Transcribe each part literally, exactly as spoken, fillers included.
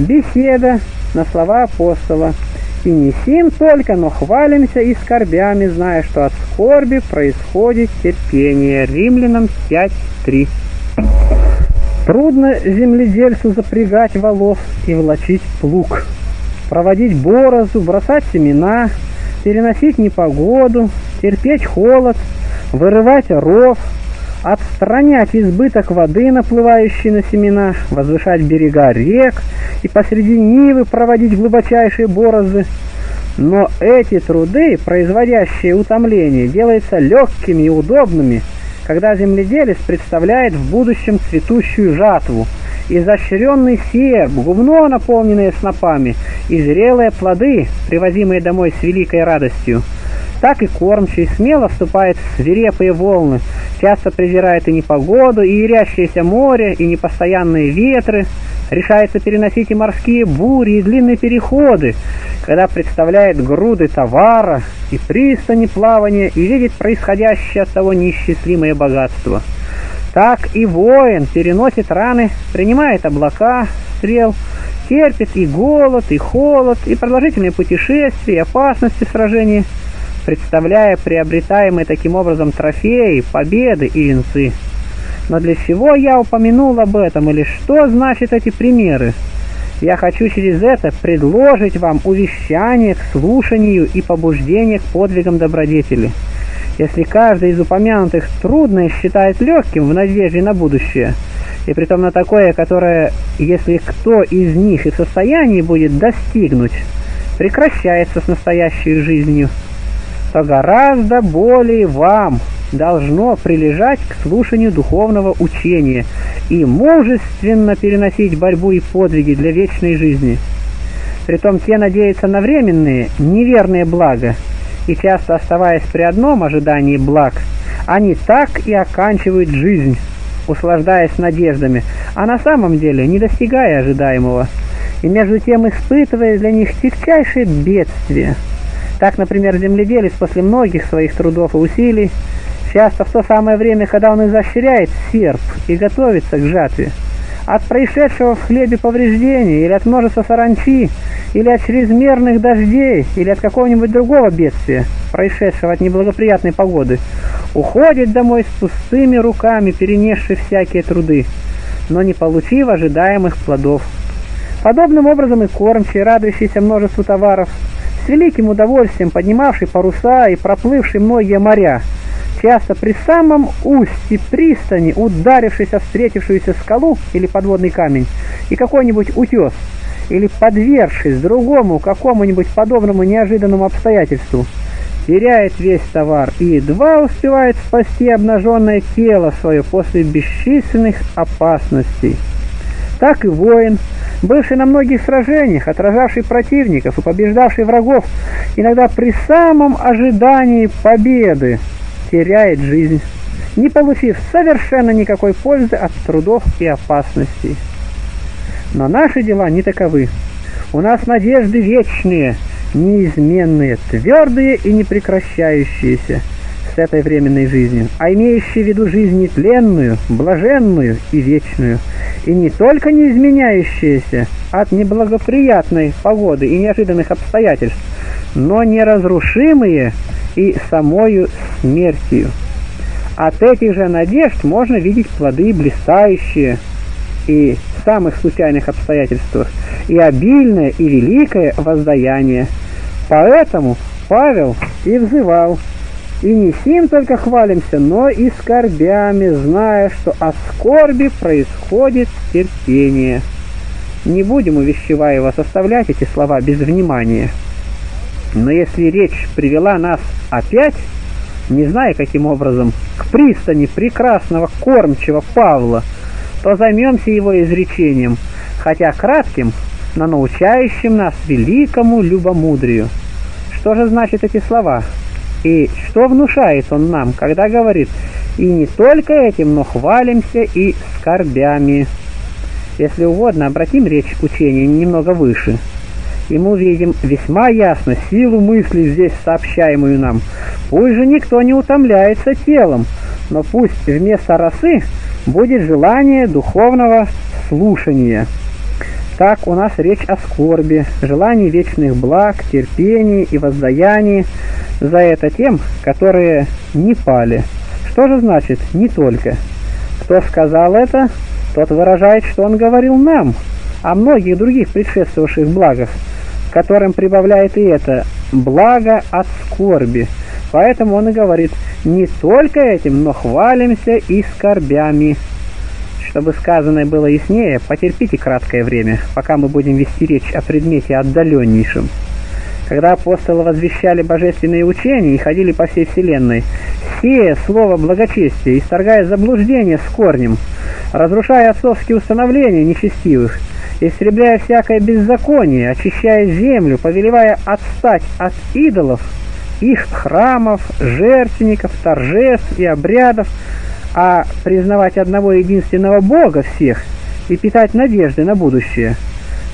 беседа на слова апостола. «И не сим только, но хвалимся и скорбями, зная, что от скорби происходит терпение». Римлянам пять три. Трудно земледельцу запрягать волов и влачить плуг, проводить борозду, бросать семена, переносить непогоду, терпеть холод, вырывать ров, отстранять избыток воды, наплывающей на семена, возвышать берега рек и посреди нивы проводить глубочайшие борозды. Но эти труды, производящие утомление, делаются легкими и удобными, когда земледелец представляет в будущем цветущую жатву, изощренный сеяр, гумно, наполненное снопами, и зрелые плоды, привозимые домой с великой радостью. Так и кормчий смело вступает в свирепые волны, часто презирает и непогоду, и ярящееся море, и непостоянные ветры, решается переносить и морские бури, и длинные переходы, когда представляет груды товара и пристани плавания, и видит происходящее от того неисчислимое богатство. Так и воин переносит раны, принимает облака, стрел, терпит и голод, и холод, и продолжительные путешествия, и опасности сражений, представляя приобретаемые таким образом трофеи, победы и венцы. Но для чего я упомянул об этом, или что значат эти примеры? Я хочу через это предложить вам увещание к слушанию и побуждение к подвигам добродетели. Если каждый из упомянутых трудное считает легким в надежде на будущее, и притом на такое, которое, если кто из них и в состоянии будет достигнуть, прекращается с настоящей жизнью, то гораздо более вам должно прилежать к слушанию духовного учения и мужественно переносить борьбу и подвиги для вечной жизни. Притом те надеются на временные, неверные блага, и часто оставаясь при одном ожидании благ, они так и оканчивают жизнь, услаждаясь надеждами, а на самом деле не достигая ожидаемого, и между тем испытывая для них тягчайшие бедствия. Так, например, земледелец после многих своих трудов и усилий, часто в то самое время, когда он изощряет серп и готовится к жатве, от происшедшего в хлебе повреждения, или от множества саранчи, или от чрезмерных дождей, или от какого-нибудь другого бедствия, происшедшего от неблагоприятной погоды, уходит домой с пустыми руками, перенесший всякие труды, но не получив ожидаемых плодов. Подобным образом и кормчий, радующийся множеству товаров, с великим удовольствием поднимавший паруса и проплывший многие моря, часто при самом устье пристани, ударившись о встретившуюся скалу или подводный камень и какой-нибудь утес, или подвергшись другому какому-нибудь подобному неожиданному обстоятельству, теряет весь товар и едва успевает спасти обнаженное тело свое после бесчисленных опасностей. Так и воин, бывший на многих сражениях, отражавший противников и побеждавший врагов, иногда при самом ожидании победы теряет жизнь, не получив совершенно никакой пользы от трудов и опасностей. Но наши дела не таковы. У нас надежды вечные, неизменные, твердые и непрекращающиеся с этой временной жизнью, а имеющие в виду жизнь нетленную, блаженную и вечную, и не только не изменяющиеся от неблагоприятной погоды и неожиданных обстоятельств, но неразрушимые и самою смертью. От этих же надежд можно видеть плоды блистающие и в самых случайных обстоятельствах, и обильное и великое воздаяние. Поэтому Павел и взывал: «И не сим только хвалимся, но и скорбями, зная, что от скорби происходит терпение». Не будем, увещеваево, составлять эти слова без внимания. Но если речь привела нас опять, не зная каким образом, к пристани прекрасного кормчего Павла, то займемся его изречением, хотя кратким, но научающим нас великому любомудрию. Что же значат эти слова? И что внушает он нам, когда говорит: «И не только этим, но хвалимся и скорбями»? Если угодно, обратим речь к учению немного выше, и мы увидим весьма ясно силу мысли, здесь сообщаемую нам. Пусть же никто не утомляется телом, но пусть вместо росы будет желание духовного слушания. Так, у нас речь о скорби, желании вечных благ, терпении и воздаянии за это тем, которые не пали. Что же значит «не только»? Кто сказал это, тот выражает, что он говорил нам о многих других предшествовавших благах, которым прибавляет и это «благо от скорби». Поэтому он и говорит «не только этим, но хвалимся и скорбями». Чтобы сказанное было яснее, потерпите краткое время, пока мы будем вести речь о предмете отдаленнейшем. Когда апостолы возвещали божественные учения и ходили по всей вселенной, сея слово благочестия, исторгая заблуждение с корнем, разрушая отцовские установления нечестивых, истребляя всякое беззаконие, очищая землю, повелевая отстать от идолов, их храмов, жертвенников, торжеств и обрядов, а признавать одного единственного Бога всех и питать надежды на будущее.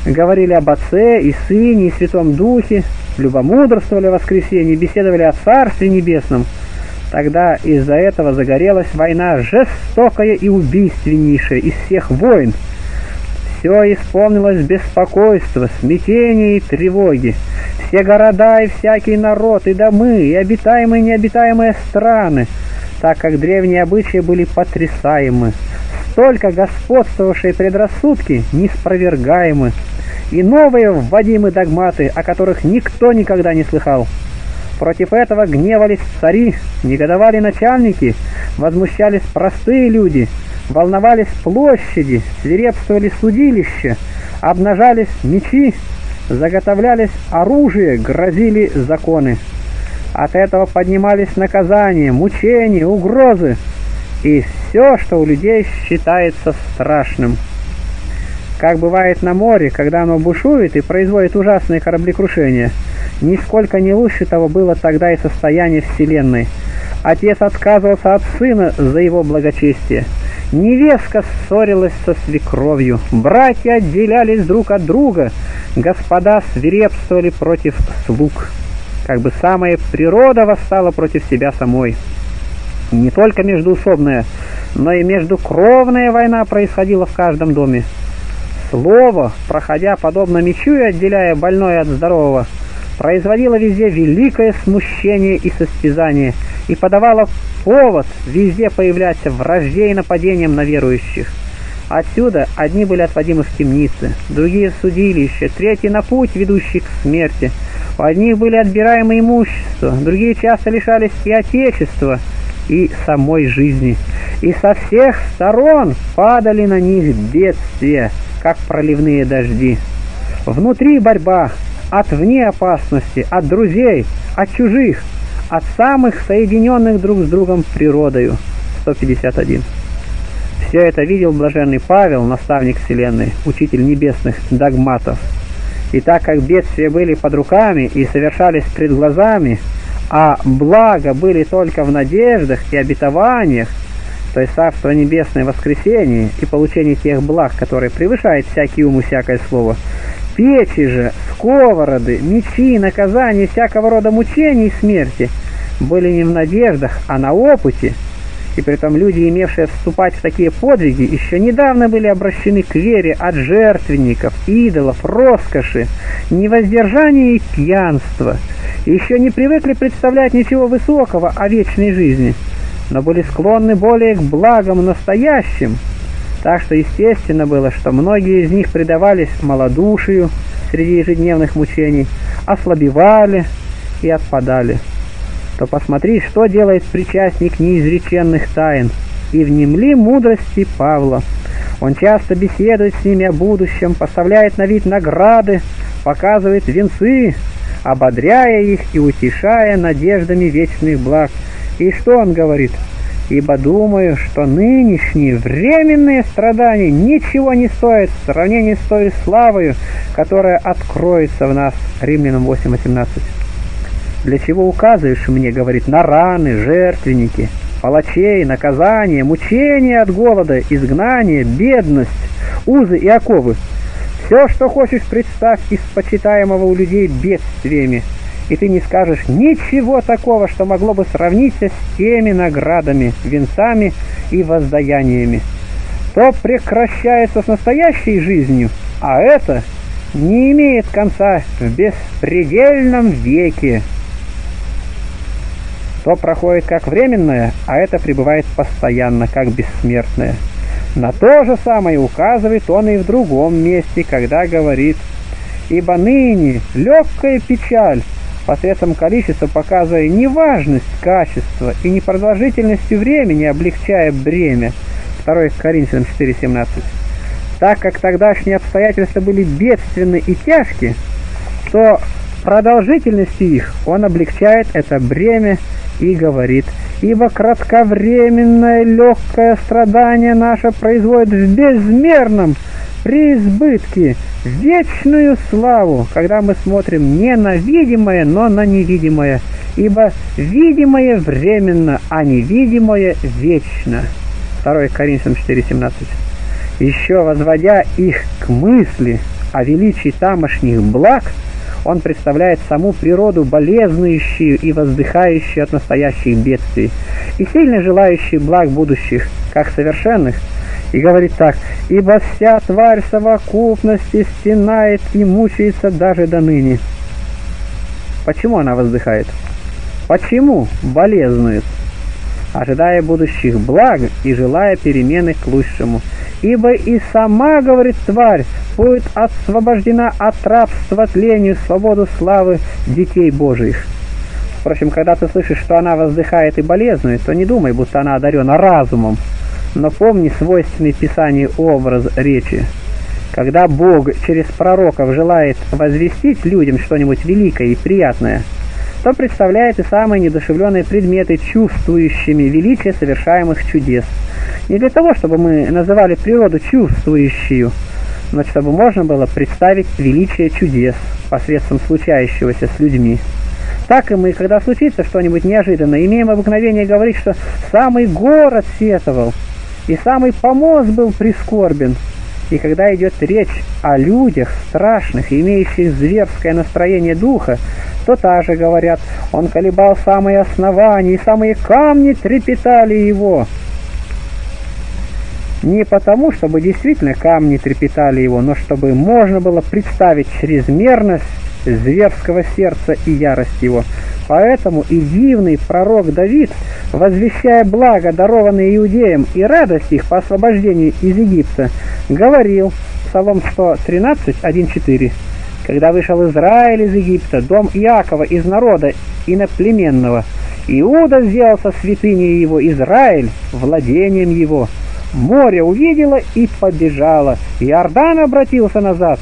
Говорили об Отце и Сыне и Святом Духе, любомудрствовали о воскресении, беседовали о Царстве Небесном. Тогда из-за этого загорелась война жестокая и убийственнейшая из всех войн. Все исполнилось беспокойства, смятения и тревоги. Все города и всякий народ, и домы, и обитаемые и необитаемые страны, так как древние обычаи были потрясаемы, столько господствовавшие предрассудки неспровергаемы, и новые вводимы догматы, о которых никто никогда не слыхал. Против этого гневались цари, негодовали начальники, возмущались простые люди, волновались площади, свирепствовали судилища, обнажались мечи, заготовлялись оружие, грозили законы. От этого поднимались наказания, мучения, угрозы и все, что у людей считается страшным. Как бывает на море, когда оно бушует и производит ужасные кораблекрушения, нисколько не лучше того было тогда и состояние Вселенной. Отец отказывался от сына за его благочестие. Невестка ссорилась со свекровью, братья отделялись друг от друга, господа свирепствовали против слуг. Как бы самая природа восстала против себя самой. Не только междуусобная, но и междукровная война происходила в каждом доме. Слово, проходя подобно мечу и отделяя больное от здорового, производило везде великое смущение и состязание, и подавало повод везде появляться вражде и нападениям на верующих. Отсюда одни были отводимы в темницы, другие в судилище, третьи на путь, ведущий к смерти. У одних были отбираемы имущество, другие часто лишались и отечества, и самой жизни. И со всех сторон падали на них бедствия, как проливные дожди. Внутри борьба, отвне опасности, от друзей, от чужих, от самых соединенных друг с другом природою. сто пятьдесят один. Все это видел блаженный Павел, наставник Вселенной, учитель небесных догматов. И так как бедствия были под руками и совершались пред глазами, а блага были только в надеждах и обетованиях, то есть Царство Небесное воскресение и получение тех благ, которые превышают всякий ум и всякое слово, печи же, сковороды, мечи, наказания, всякого рода мучений и смерти были не в надеждах, а на опыте, и притом люди, имевшие вступать в такие подвиги, еще недавно были обращены к вере от жертвенников, идолов, роскоши, невоздержания и пьянства, еще не привыкли представлять ничего высокого о вечной жизни, но были склонны более к благам настоящим, так что естественно было, что многие из них предавались малодушию среди ежедневных мучений, ослабевали и отпадали. То посмотри, что делает причастник неизреченных тайн, и внемли мудрости Павла. Он часто беседует с ними о будущем, поставляет на вид награды, показывает венцы, ободряя их и утешая надеждами вечных благ. И что он говорит? «Ибо думаю, что нынешние временные страдания ничего не стоят в сравнении с той славою, которая откроется в нас». Римлянам восемь восемнадцать. «Для чего указываешь мне, — говорит, — на раны, жертвенники, палачей, наказания, мучения от голода, изгнания, бедность, узы и оковы? Все, что хочешь, представь из почитаемого у людей бедствиями, и ты не скажешь ничего такого, что могло бы сравниться с теми наградами, венцами и воздаяниями. То прекращается с настоящей жизнью, а это не имеет конца в беспредельном веке. То проходит как временное, а это пребывает постоянно, как бессмертное. На то же самое указывает он и в другом месте, когда говорит: «Ибо ныне легкая печаль, посредством количества показывая неважность качества и непродолжительностью времени, облегчая бремя». второе Коринфянам четыре семнадцать. Так как тогдашние обстоятельства были бедственны и тяжки, то продолжительностью их он облегчает это бремя и говорит: «Ибо кратковременное легкое страдание наше производит в безмерном преизбытке вечную славу, когда мы смотрим не на видимое, но на невидимое, ибо видимое временно, а невидимое вечно». второе Коринфянам четыре семнадцать. Еще возводя их к мысли о величии тамошних благ, он представляет саму природу, болезнующую и воздыхающую от настоящих бедствий, и сильно желающую благ будущих, как совершенных, и говорит так: «Ибо вся тварь совокупности стенает и мучается даже до ныне». Почему она воздыхает? Почему болезнует? Ожидая будущих благ и желая перемены к лучшему. «Ибо и сама, — говорит, — тварь будет освобождена от рабства тлению в свободу славы детей Божиих». Впрочем, когда ты слышишь, что она воздыхает и болезнует, то не думай, будто она одарена разумом, но помни свойственный Писанию образ речи. Когда Бог через пророков желает возвестить людям что-нибудь великое и приятное, то представляет и самые недушевленные предметы чувствующими величие совершаемых чудес. Не для того, чтобы мы называли природу чувствующую, но чтобы можно было представить величие чудес посредством случающегося с людьми. Так и мы, когда случится что-нибудь неожиданное, имеем обыкновение говорить, что «самый город сетовал», и «самый помост был прискорбен». И когда идет речь о людях страшных, имеющих зверское настроение духа, то также говорят: «Он колебал самые основания, и самые камни трепетали его». Не потому, чтобы действительно камни трепетали его, но чтобы можно было представить чрезмерность зверского сердца и ярость его. Поэтому и дивный пророк Давид, возвещая благо, дарованное иудеям, и радость их по освобождению из Египта, говорил, Псалом сто тринадцать, один-четыре, «Когда вышел Израиль из Египта, дом Иакова из народа иноплеменного, Иуда сделался святыней его, Израиль владением его. Море увидело и побежало, Иордан обратился назад.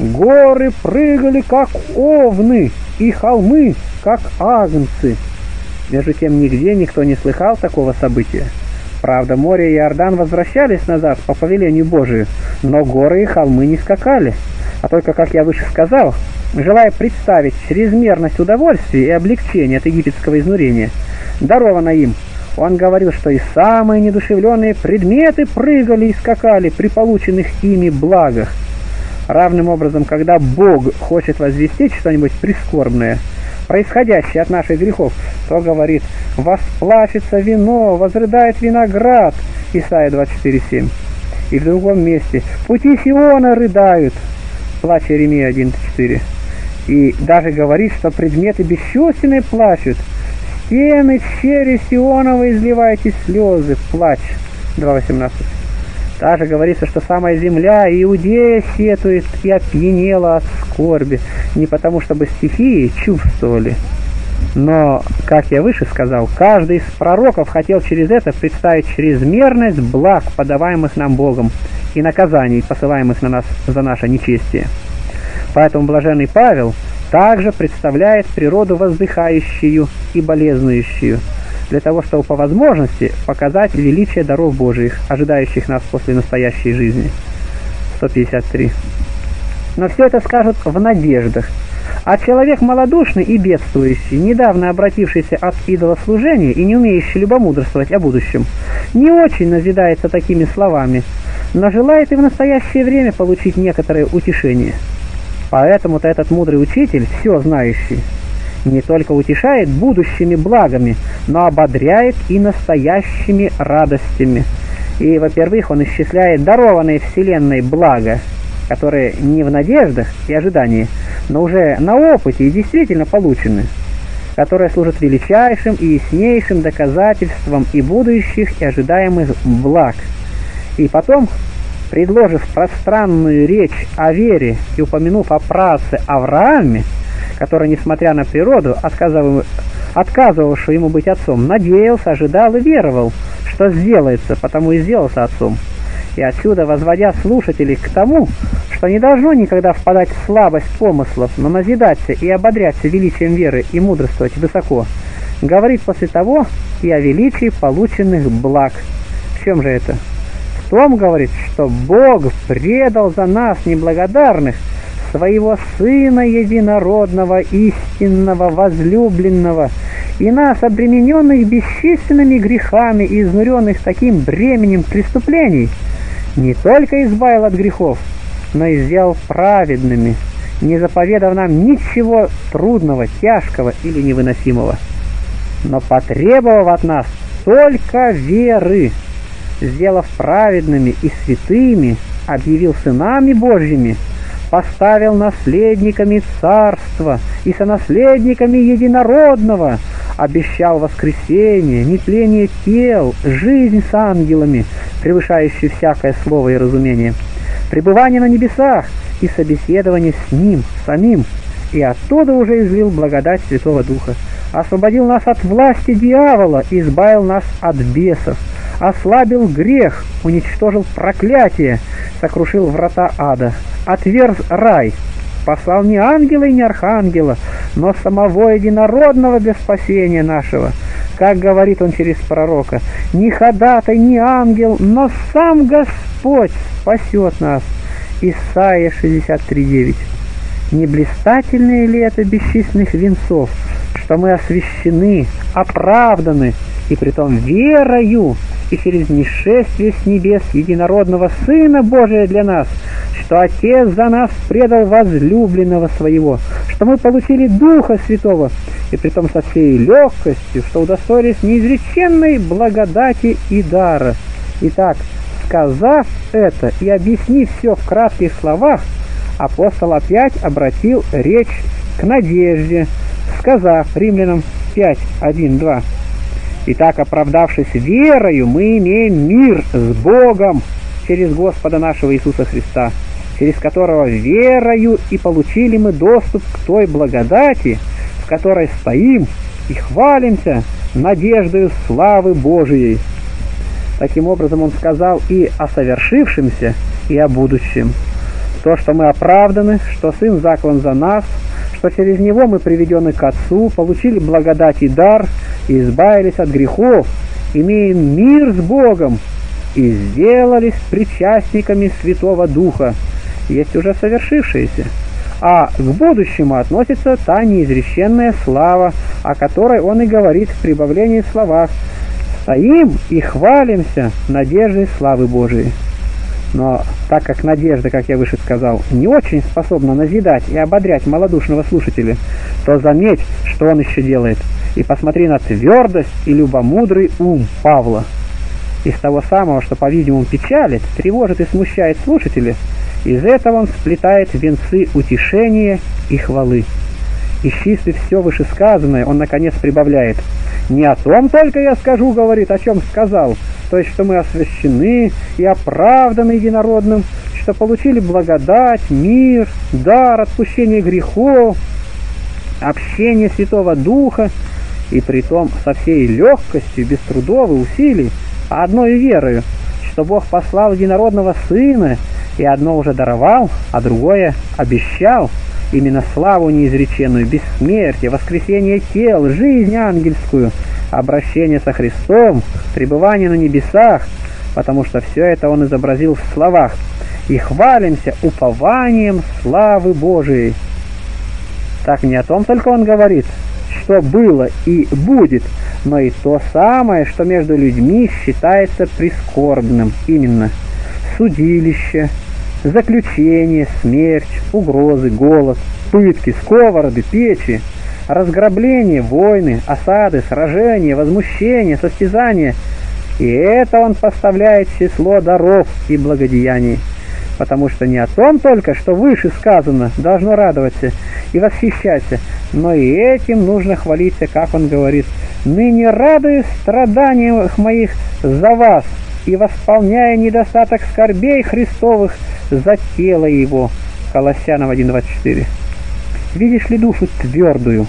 Горы прыгали, как овны, и холмы, как агнцы». Между тем, нигде никто не слыхал такого события. Правда, море и Иордан возвращались назад по повелению Божию, но горы и холмы не скакали. А только, как я выше сказал, желая представить чрезмерность удовольствия и облегчения от египетского изнурения, даровано им, он говорил, что и самые недушевленные предметы прыгали и скакали при полученных ими благах. Равным образом, когда Бог хочет возвестить что-нибудь прискорбное, происходящее от наших грехов, то говорит: «Восплачется вино, возрыдает виноград» Исайя двадцать четыре семь. И в другом месте: «Пути Сиона рыдают» плач Иеремия один четыре. И даже говорит, что предметы бесчувственные плачут. «Стены чери Сионова изливайте слезы» плач два восемнадцать. Также говорится, что самая земля Иудея сетует и опьянела от скорби, не потому чтобы стихии чувствовали. Но, как я выше сказал, каждый из пророков хотел через это представить чрезмерность благ, подаваемых нам Богом, и наказаний, посылаемых на нас за наше нечестие. Поэтому блаженный Павел также представляет природу воздыхающую и болезнующую, для того, чтобы по возможности показать величие даров Божиих, ожидающих нас после настоящей жизни. сто пятьдесят три. Но все это скажут в надеждах. А человек малодушный и бедствующий, недавно обратившийся от идолослужения и не умеющий любомудрствовать о будущем, не очень назидается такими словами, но желает и в настоящее время получить некоторое утешение. Поэтому-то этот мудрый учитель, все знающий, не только утешает будущими благами, но ободряет и настоящими радостями. И, во-первых, он исчисляет дарованные вселенной блага, которые не в надеждах и ожидании, но уже на опыте и действительно получены, которые служат величайшим и яснейшим доказательством и будущих, и ожидаемых благ. И потом, предложив пространную речь о вере и упомянув о праце Аврааме, который, несмотря на природу, отказывавшую ему быть отцом, надеялся, ожидал и веровал, что сделается, потому и сделался отцом. И отсюда, возводя слушателей к тому, что не должно никогда впадать в слабость помыслов, но назидаться и ободряться величием веры и мудрствовать высоко, говорит после того и о величии полученных благ. В чем же это? В том, говорит, что Бог предал за нас неблагодарных Своего Сына Единородного, истинного, возлюбленного, и нас, обремененных бесчисленными грехами и изнуренных таким бременем преступлений, не только избавил от грехов, но и сделал праведными, не заповедав нам ничего трудного, тяжкого или невыносимого, но потребовав от нас только веры, сделав праведными и святыми, объявил сынами Божьими, поставил наследниками царства и сонаследниками единородного, обещал воскресение, нетление тел, жизнь с ангелами, превышающую всякое слово и разумение, пребывание на небесах и собеседование с Ним самим, и оттуда уже излил благодать Святого Духа, освободил нас от власти дьявола, избавил нас от бесов, ослабил грех, уничтожил проклятие, сокрушил врата ада, отверз рай, послал не ангела и не архангела, но самого единородного для спасения нашего. Как говорит он через пророка, «Не ходатай, не ангел, но сам Господь спасет нас». Исайя шестьдесят три, девять. Не блистательное ли это бесчисленных венцов, что мы освящены, оправданы, и притом верою, и через нисшествие с небес единородного Сына Божия для нас, что Отец за нас предал возлюбленного Своего, что мы получили Духа Святого, и притом со всей легкостью, что удостоились неизреченной благодати и дара. Итак, сказав это и объяснив все в кратких словах, апостол опять обратил речь к надежде, сказав Римлянам пять, один, два, «Итак, оправдавшись верою, мы имеем мир с Богом через Господа нашего Иисуса Христа, через которого верою и получили мы доступ к той благодати, в которой стоим и хвалимся надеждою славы Божией». Таким образом, он сказал и о совершившемся, и о будущем. То, что мы оправданы, что Сын заклан за нас, что через Него мы приведены к Отцу, получили благодать и дар, и избавились от грехов, имеем мир с Богом и сделались причастниками Святого Духа, есть уже совершившиеся. А к будущему относится та неизреченная слава, о которой он и говорит в прибавлении в словах «Стоим и хвалимся надеждой славы Божией». Но так как надежда, как я выше сказал, не очень способна назидать и ободрять малодушного слушателя, то заметь, что он еще делает, и посмотри на твердость и любомудрый ум Павла. Из того самого, что, по-видимому, печалит, тревожит и смущает слушателя, из этого он сплетает венцы утешения и хвалы. Исчислив все вышесказанное, он, наконец, прибавляет. «Не о том только я скажу, — говорит, — о чем сказал, то есть, что мы освящены и оправданы единородным, что получили благодать, мир, дар, отпущение грехов, общение Святого Духа, и притом со всей легкостью, без трудов и усилий, а одной верою, что Бог послал единородного Сына, и одно уже даровал, а другое обещал». Именно славу неизреченную, бессмертие, воскресение тел, жизнь ангельскую, обращение со Христом, пребывание на небесах, потому что все это он изобразил в словах. «И хвалимся упованием славы Божией». Так не о том только он говорит, что было и будет, но и то самое, что между людьми считается прискорбным, именно судилище, заключение, смерть, угрозы, голод, пытки, сковороды, печи, разграбление, войны, осады, сражения, возмущения, состязания. И это он поставляет в число даров и благодеяний. потому что не о том только, что выше сказано, должно радоваться и восхищаться, но и этим нужно хвалиться, как он говорит: «Ныне радуюсь страданиям моих за вас и восполняя недостаток скорбей Христовых за тело Его». Колоссянам один двадцать четыре. Видишь ли душу твердую,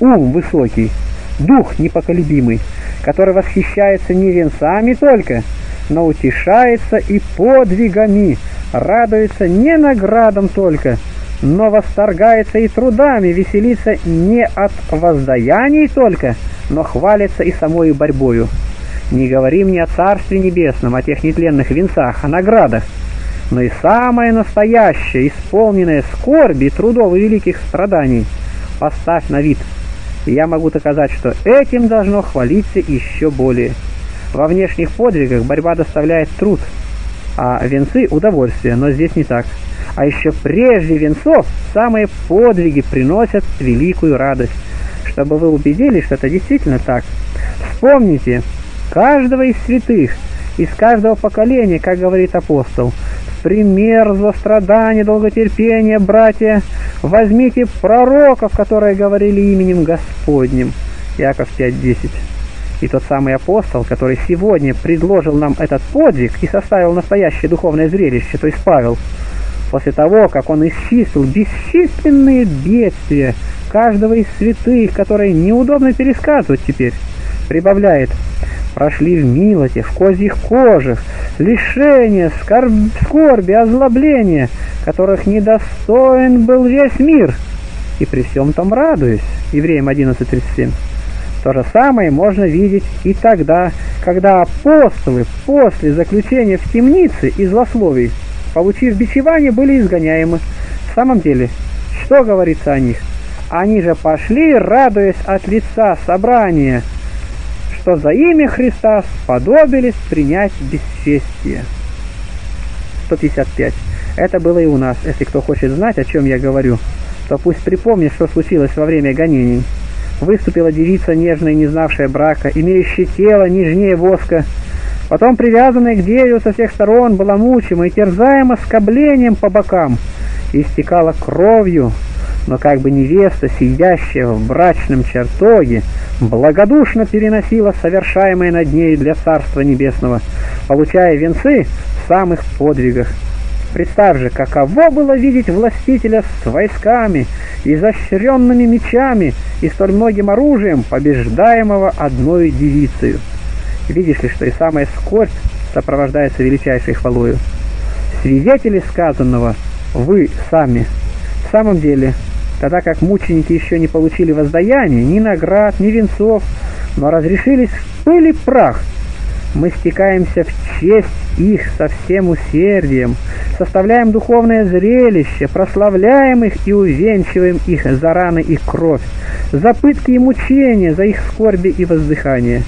ум высокий, дух непоколебимый, который восхищается не венцами только, но утешается и подвигами, радуется не наградам только, но восторгается и трудами, веселится не от воздаяний только, но хвалится и самою борьбою. Не говори мне о Царстве Небесном, о тех нетленных венцах, о наградах, но и самое настоящее, исполненное скорби, трудов и великих страданий, поставь на вид. И я могу доказать, что этим должно хвалиться еще более. Во внешних подвигах борьба доставляет труд, а венцы – удовольствие, но здесь не так. А еще прежде венцов самые подвиги приносят великую радость. Чтобы вы убедились, что это действительно так, вспомните каждого из святых, из каждого поколения, как говорит апостол: пример злострадания, долготерпения, братья, возьмите пророков, которые говорили именем Господним. Иаков пять десять. И тот самый апостол, который сегодня предложил нам этот подвиг и составил настоящее духовное зрелище, то есть Павел, после того, как он исчислил бесчисленные бедствия каждого из святых, которые неудобно пересказывать теперь, прибавляет: прошли в милоте, в козьих кожах, лишения, скорб... скорби, озлобления, которых недостоин был весь мир, и при всем том радуюсь. Евреям одиннадцать тридцать семь. То же самое можно видеть и тогда, когда апостолы после заключения в темнице и злословий, получив бичевание, были изгоняемы. В самом деле, что говорится о них? Они же пошли, радуясь от лица собрания, что за имя Христа сподобились принять бесчестие. сто пятьдесят пять. Это было и у нас. Если кто хочет знать, о чем я говорю, то пусть припомнит, что случилось во время гонений. Выступила девица нежная, не знавшая брака, имеющая тело нежнее воска. Потом, привязанная к дереву со всех сторон, была мучима и терзаема скоблением по бокам, и истекала кровью. Но как бы невеста, сидящая в брачном чертоге, благодушно переносила совершаемое над ней для Царства Небесного, получая венцы в самых подвигах. Представь же, каково было видеть властителя с войсками, изощренными мечами и столь многим оружием, побеждаемого одной девицею. Видишь ли, что и самая скорбь сопровождается величайшей хвалою. Свидетели сказанного вы сами. В самом деле, тогда как мученики еще не получили воздаяния, ни наград, ни венцов, но разрешились в пыль и прах, мы стекаемся в честь их со всем усердием, составляем духовное зрелище, прославляем их и увенчиваем их за раны и кровь, за пытки и мучения, за их скорби и воздыхание.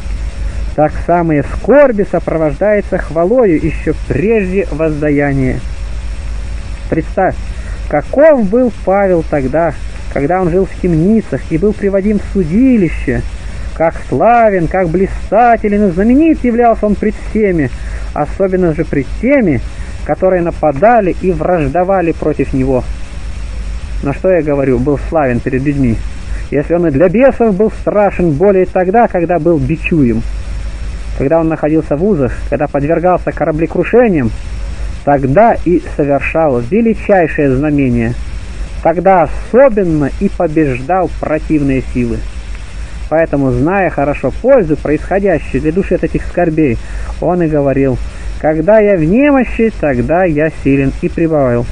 Так самые скорби сопровождаются хвалою еще прежде воздаяния. Представь, каков был Павел тогда, когда он жил в темницах и был приводим в судилище, как славен, как блистателен и знаменит являлся он пред всеми, особенно же пред теми, которые нападали и враждовали против него. Но что я говорю, был славен перед людьми, если он и для бесов был страшен более тогда, когда был бичуем, когда он находился в узах, когда подвергался кораблекрушениям, тогда и совершал величайшее знамение, тогда особенно и побеждал противные силы. Поэтому, зная хорошо пользу, происходящую для души от этих скорбей, он и говорил: «Когда я в немощи, тогда я силен», и прибавил: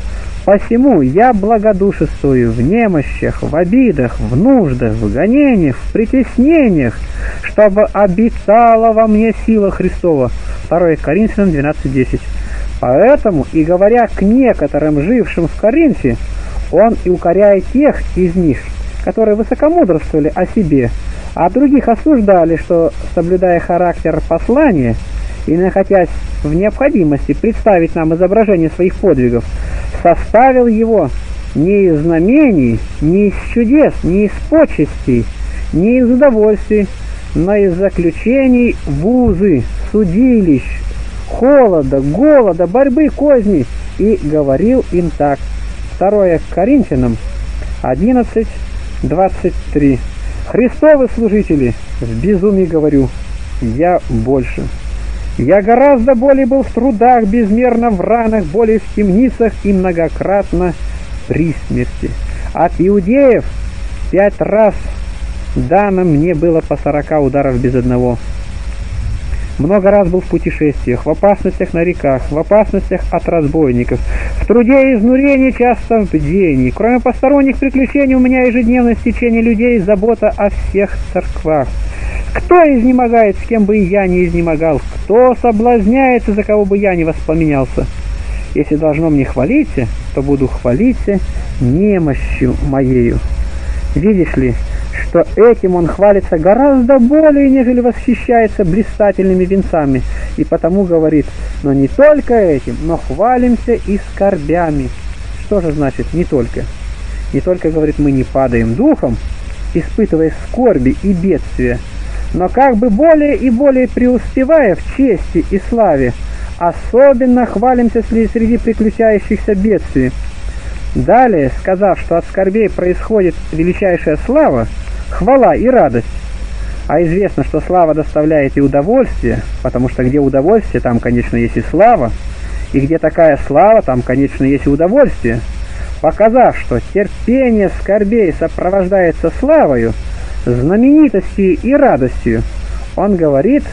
«Посему я благодушествую в немощах, в обидах, в нуждах, в гонениях, в притеснениях, чтобы обитала во мне сила Христова». второе Коринфянам двенадцать десять. Поэтому, и говоря к некоторым жившим в Коринфе, он и укоряет тех из них, которые высокомудрствовали о себе, а других осуждали, что, соблюдая характер послания и находясь в необходимости представить нам изображение своих подвигов, составил его не из знамений, не из чудес, не из почестей, не из удовольствий, но из заключений в узы, судилищ, холода, голода, борьбы, козни и говорил им так. Второе Коринфянам одиннадцать, двадцать три. Христовы служители, в безумии говорю, я больше. Я гораздо более был в трудах, безмерно в ранах, более в темницах и многократно при смерти. От иудеев пять раз дано мне было по сорока ударов без одного. Много раз был в путешествиях, в опасностях на реках, в опасностях от разбойников, в труде и изнурении, часто в бдении. Кроме посторонних приключений у меня ежедневное стечение людей, забота о всех церквах. Кто изнемогает, с кем бы и я не изнемогал? Кто соблазняется, за кого бы я не воспламенялся? Если должно мне хвалиться, то буду хвалиться немощью моею. Видишь ли, что этим он хвалится гораздо более, нежели восхищается блистательными венцами, и потому говорит, но не только этим, но хвалимся и скорбями. Что же значит «не только»? Не только, говорит, мы не падаем духом, испытывая скорби и бедствия, но как бы более и более преуспевая в чести и славе, особенно хвалимся среди приключающихся бедствий. Далее, сказав, что от скорбей происходит величайшая слава, хвала и радость, а известно, что слава доставляет и удовольствие, потому что где удовольствие, там, конечно, есть и слава, и где такая слава, там, конечно, есть и удовольствие, показав, что терпение скорбей сопровождается славою, знаменитостью и радостью, он говорит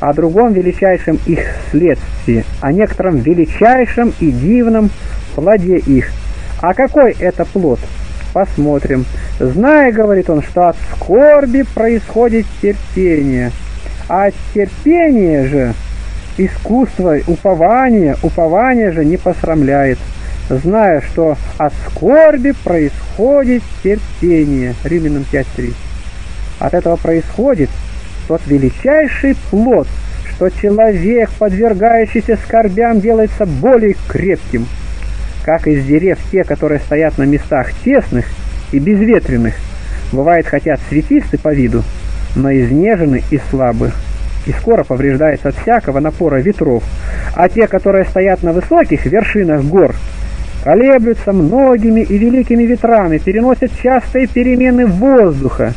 о другом величайшем их следствии, о некотором величайшем и дивном плоде их. А какой это плод? Посмотрим. Зная, говорит он, что от скорби происходит терпение, а от терпения же искусство, упование, упование же не посрамляет. Зная, что от скорби происходит терпение. Римлянам пять три. От этого происходит тот величайший плод, что человек, подвергающийся скорбям, делается более крепким. Как из дерев те, которые стоят на местах тесных и безветренных, бывает хотят цветисты по виду, но изнежены и слабы, и скоро повреждаются от всякого напора ветров. А те, которые стоят на высоких вершинах гор, колеблются многими и великими ветрами, переносят частые перемены воздуха,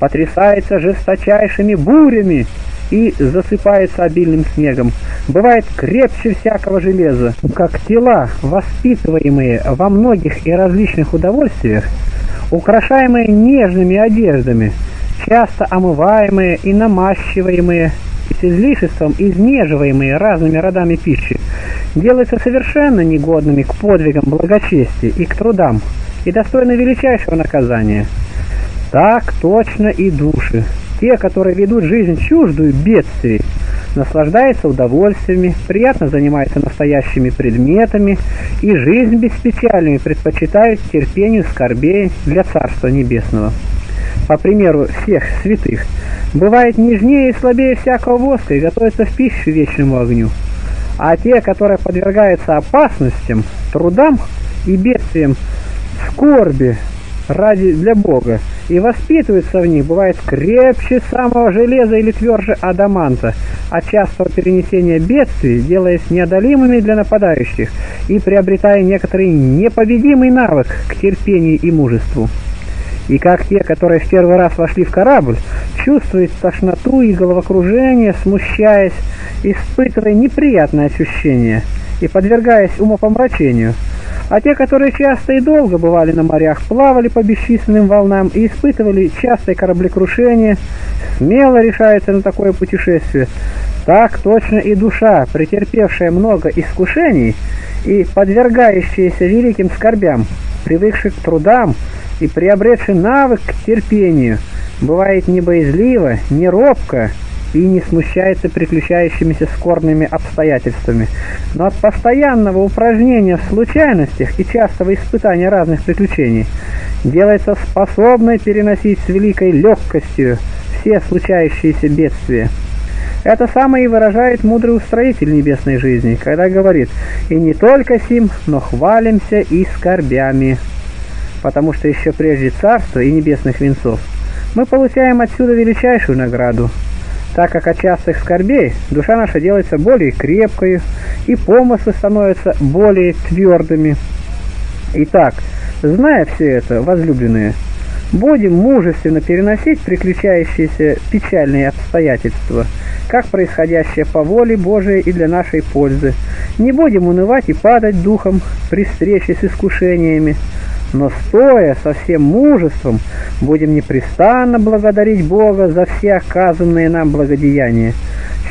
потрясаются жесточайшими бурями и засыпается обильным снегом. Бывает крепче всякого железа. Как тела, воспитываемые во многих и различных удовольствиях, украшаемые нежными одеждами, часто омываемые и намащиваемые, и с излишеством изнеживаемые разными родами пищи, делаются совершенно негодными к подвигам благочестия и к трудам, и достойны величайшего наказания. Так точно и души. Те, которые ведут жизнь чуждую бедствий, наслаждаются удовольствиями, приятно занимаются настоящими предметами, и жизнь без печальными предпочитают терпению скорбей для Царства Небесного. По примеру всех святых, бывает нежнее и слабее всякого воска и готовится в пищу вечному огню. А те, которые подвергаются опасностям, трудам и бедствиям, скорби ради для Бога, и воспитываются в них, бывает крепче самого железа или тверже адаманта, от частого перенесения бедствий, делаясь неодолимыми для нападающих и приобретая некоторый непобедимый навык к терпению и мужеству. И как те, которые в первый раз вошли в корабль, чувствуют тошноту и головокружение, смущаясь, испытывая неприятные ощущения и подвергаясь умопомрачению, а те, которые часто и долго бывали на морях, плавали по бесчисленным волнам и испытывали частое кораблекрушение, смело решаются на такое путешествие. Так точно и душа, претерпевшая много искушений и подвергающаяся великим скорбям, привыкшая к трудам и приобретшая навык к терпению, бывает не боязлива, не робко и не смущается приключающимися скорбными обстоятельствами. Но от постоянного упражнения в случайностях и частого испытания разных приключений делается способной переносить с великой легкостью все случающиеся бедствия. Это самое и выражает мудрый устроитель небесной жизни, когда говорит «И не только сим, но хвалимся и скорбями». Потому что еще прежде царства и небесных венцов мы получаем отсюда величайшую награду. так как от частых скорбей душа наша делается более крепкой, и помыслы становятся более твердыми. Итак, зная все это, возлюбленные, будем мужественно переносить приключающиеся печальные обстоятельства, как происходящее по воле Божией и для нашей пользы. Не будем унывать и падать духом при встрече с искушениями, но стоя со всем мужеством будем непрестанно благодарить Бога за все оказанные нам благодеяния,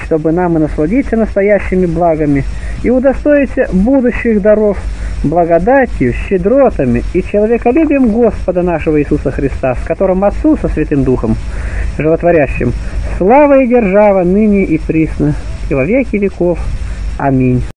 чтобы нам и насладиться настоящими благами и удостоиться будущих даров благодатью, щедротами и человеколюбием Господа нашего Иисуса Христа, с которым Отцу со Святым Духом Животворящим слава и держава ныне и присно и во веки веков. Аминь.